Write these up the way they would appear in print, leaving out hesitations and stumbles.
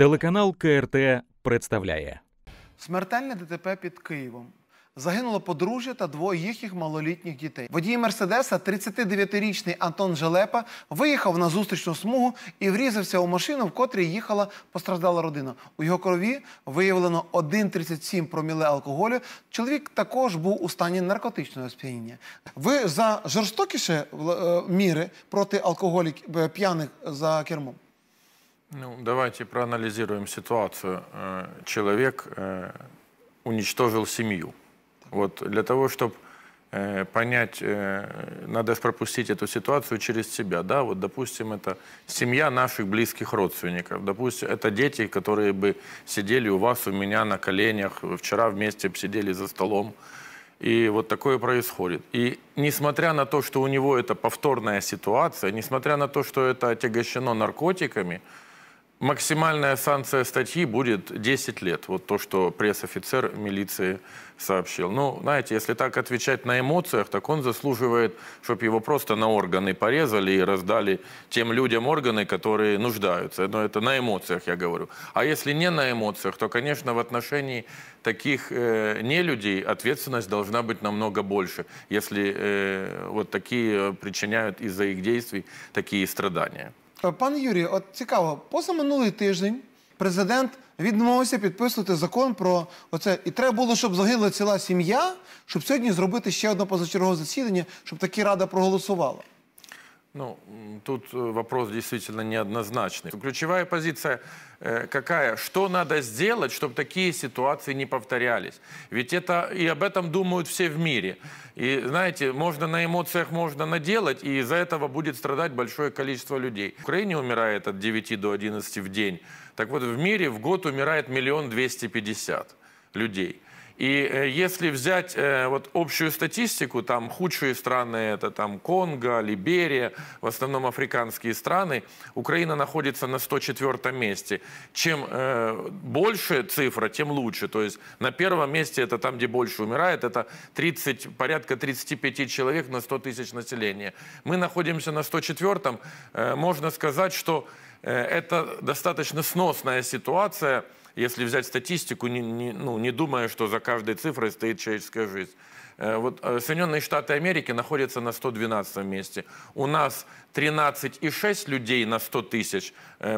Телеканал КРТ представляє. Смертельне ДТП під Києвом. Загинуло подружжя та двоє їхніх малолітніх дітей. Водій «Мерседеса», 39-річний Антон Желепа, виїхав на зустрічну смугу і врізався у машину, в котрій їхала постраждала родина. У його крові виявлено 1,37 проміле алкоголю. Чоловік також був у стані наркотичного сп'яніння. Ви за жорстокіші міри проти алкоголіків, п'яних за кермом? Ну, давайте проанализируем ситуацию. Человек уничтожил семью. Вот для того, чтобы понять, надо пропустить эту ситуацию через себя. Да? Вот, допустим, это семья наших близких родственников. Допустим, это дети, которые бы сидели у вас, у меня на коленях, вчера вместе сидели за столом. И вот такое происходит. И несмотря на то, что у него это повторная ситуация, несмотря на то, что это отягощено наркотиками, максимальная санкция статьи будет 10 лет. Вот то, что пресс-офицер милиции сообщил. Ну, знаете, если так отвечать на эмоциях, так он заслуживает, чтобы его просто на органы порезали и раздали тем людям органы, которые нуждаются. Но это на эмоциях я говорю. А если не на эмоциях, то, конечно, в отношении таких нелюдей ответственность должна быть намного больше, если вот такие причиняют из-за их действий такие страдания. Пане Юрію, от цікаво, позаминулий тиждень президент відмовився підписувати закон про оце. І треба було, щоб загинула ціла сім'я, щоб сьогодні зробити ще одне позачергове засідання, щоб таки Рада проголосувала. Ну, тут вопрос действительно неоднозначный. Ключевая позиция какая? Что надо сделать, чтобы такие ситуации не повторялись? Ведь это и об этом думают все в мире. И знаете, можно на эмоциях, можно наделать, и из-за этого будет страдать большое количество людей. В Украине умирает от 9 до 11 в день. Так вот, в мире в год умирает 1 250 000 людей. И если взять вот общую статистику, там худшие страны, это там Конго, Либерия, в основном африканские страны, Украина находится на 104 месте. Чем больше цифра, тем лучше. То есть на первом месте, это там, где больше умирает, это порядка 35 человек на 100 тысяч населения. Мы находимся на 104-м. Можно сказать, что это достаточно сносная ситуация, если взять статистику, не думая, что за каждой цифрой стоит человеческая жизнь. Вот Соединенные Штаты Америки находятся на 112 месте. У нас 13,6 людей на 100 тысяч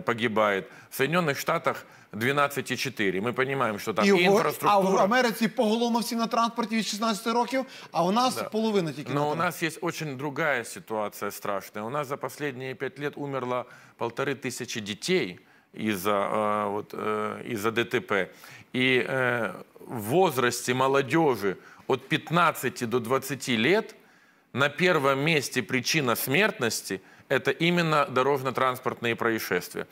погибает. В Соединенных Штатах 12,4. Мы понимаем, что там инфраструктура... А в Америке поголовно все на транспорте от 16 лет, а у нас да. Половина только. Но у нас есть очень другая ситуация страшная. У нас за последние 5 лет умерло 1500 детей из-за ДТП. И в возрасте молодежи от 15 до 20 лет на первом месте причина смертности – это именно дорожно-транспортные происшествия.